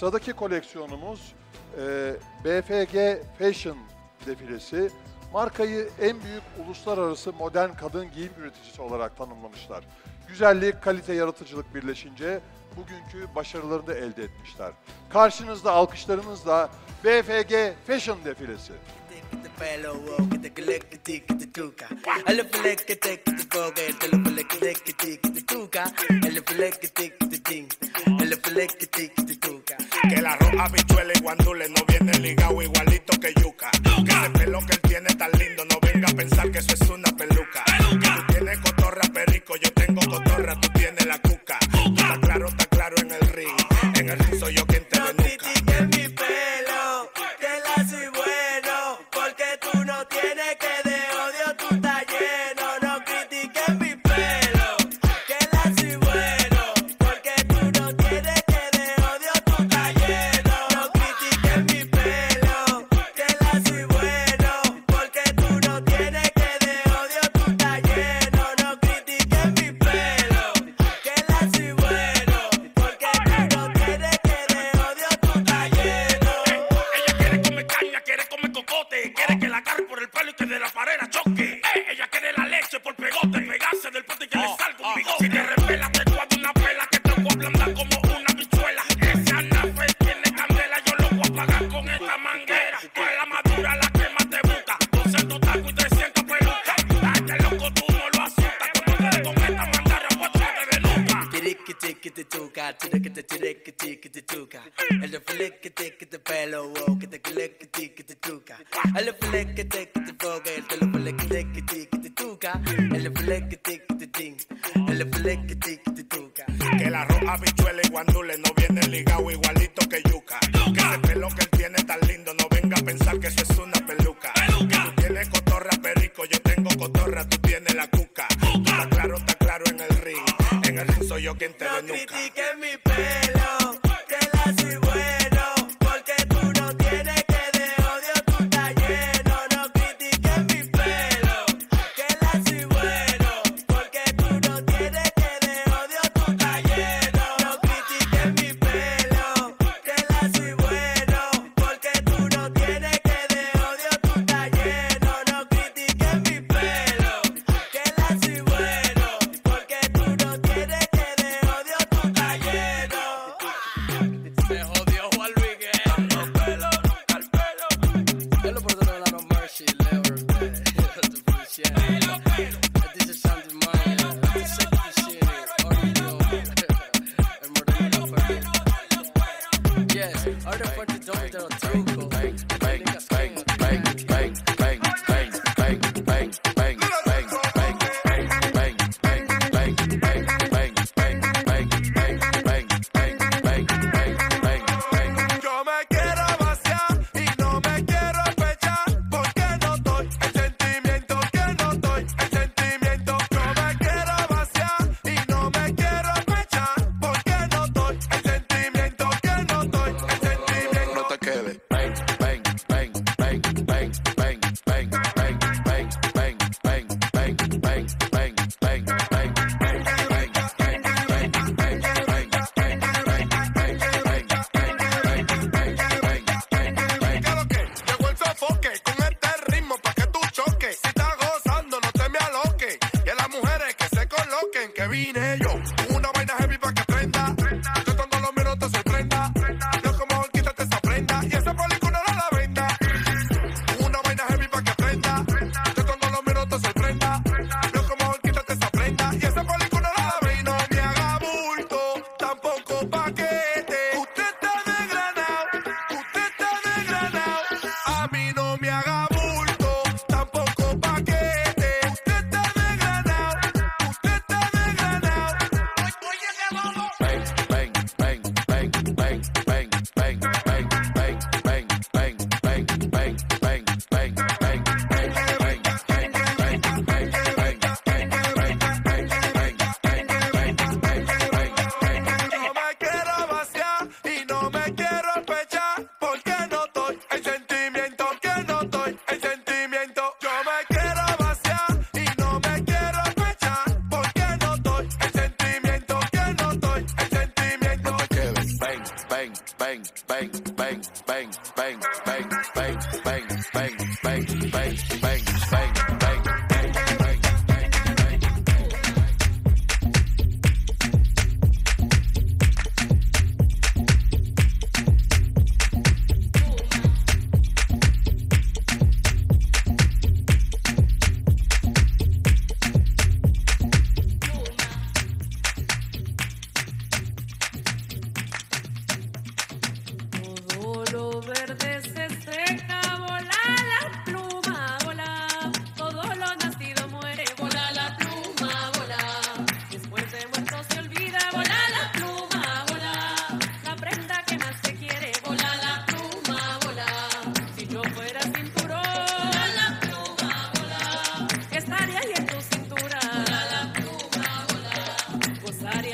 Sıradaki koleksiyonumuz BFG Fashion Defilesi. Markayı en büyük uluslararası modern kadın giyim üreticisi olarak tanımlamışlar. Güzellik, kalite, yaratıcılık birleşince bugünkü başarılarını elde etmişler. Karşınızda, alkışlarınızla BFG Fashion Defilesi. Que la roja bichuela y guandule no viene ligado igualito que yuca. Que ese pelo que él tiene tan lindo, no venga a pensar que eso es una peluca. Tú tienes cotorra perico, yo tengo cotorra, tú tienes la cuca. Está claro en el ring soy yo quien te denuca. No critiques mi pelo, que la soy bueno, porque tú no tienes que de odio, tú estás lleno. No critiques mi pelo, que la soy bueno, porque tú no tienes que de odio, tú estás lleno. No critiques mi pelo, que la soy bueno, porque tú no tienes que de odio, tú estás lleno. No critiques mi pelo, que la soy bueno. Quiere que la agarre por el pelo y que de la parera choque. Ella quiere la leche por pegote, pegarse del pote y que le salga un bigote. Si te revelas, te voy a dar una pela que te voy a ablandar como una bichuela. Esa nafe tiene candela, yo lo voy a apagar con esta manguera. Tú es la madura, la que más te gusta. 200 tacos y 300 pelucas. Date loco, tú no lo asustas. Cuando te con esta mandara, pues tú te denuca. Tiriqui, tiqui, te tuca, tiriqui, tiriqui, tiqui, te tuca. El de fliqui, tiqui, te pelo, wow, que te cliqui, tiqui, te tuca. El flick it tick the bug el de flick it tick the tuca el flick it tick the ting el flick it tick the tuca. Que la roja bichuela y guandule no viene ligado igualito que yuca. Que ese pelo que él tiene tan lindo, no venga a pensar que eso es una peluca. Tú tienes cotorra perico, yo tengo cotorra, tú tienes la cuca. Está claro en el ring soy yo quien te denuca. No critiques mi pelo, que la soy bueno, porque tú no tienes. Come on.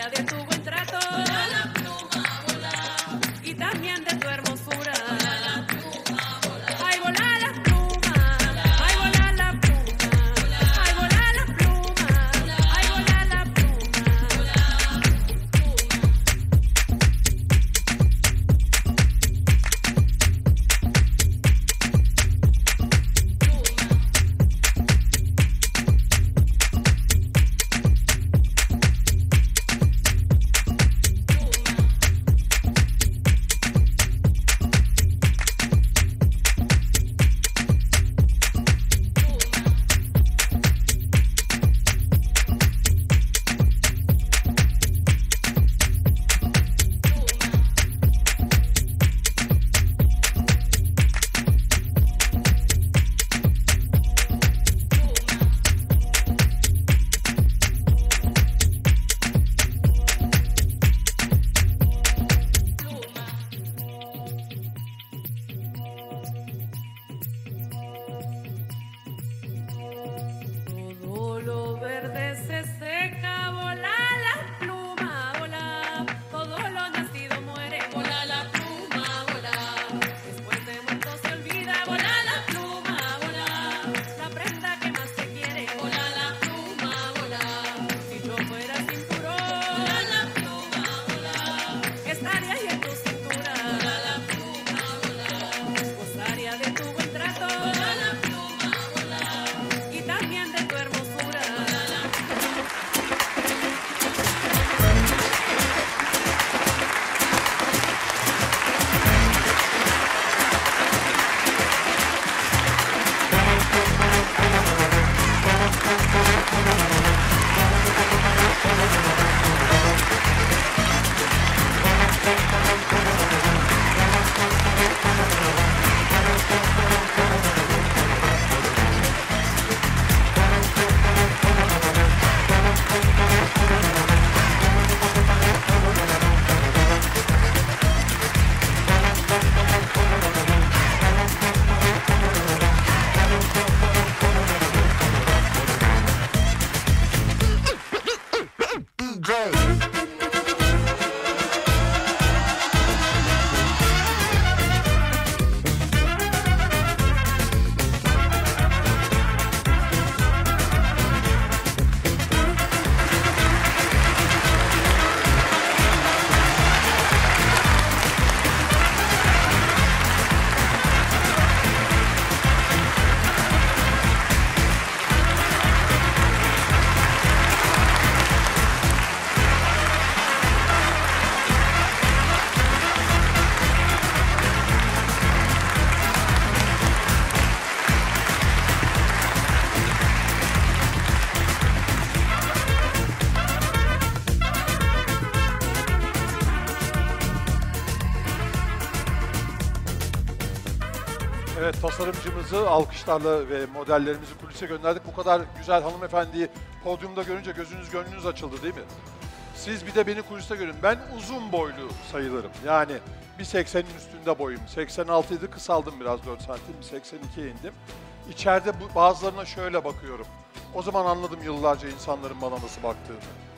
gloria de tu buen trato, la pluma volar, y también de tu hermosura. La pluma volar. Ay, volar la pluma, ay, volar la pluma, ay, volar la pluma, ay, volar la tasarımcımızı alkışlarla ve modellerimizi kulise gönderdik. Bu kadar güzel hanımefendiyi podyumda görünce gözünüz gönlünüz açıldı değil mi? Siz bir de beni kuliste görün. Ben uzun boylu sayılırım. Yani 1.80'in üstünde boyum. 86'ydı, kısaldım biraz 4 santim. 82'ye indim. İçeride bazılarına şöyle bakıyorum. O zaman anladım yıllarca insanların bana nasıl baktığını.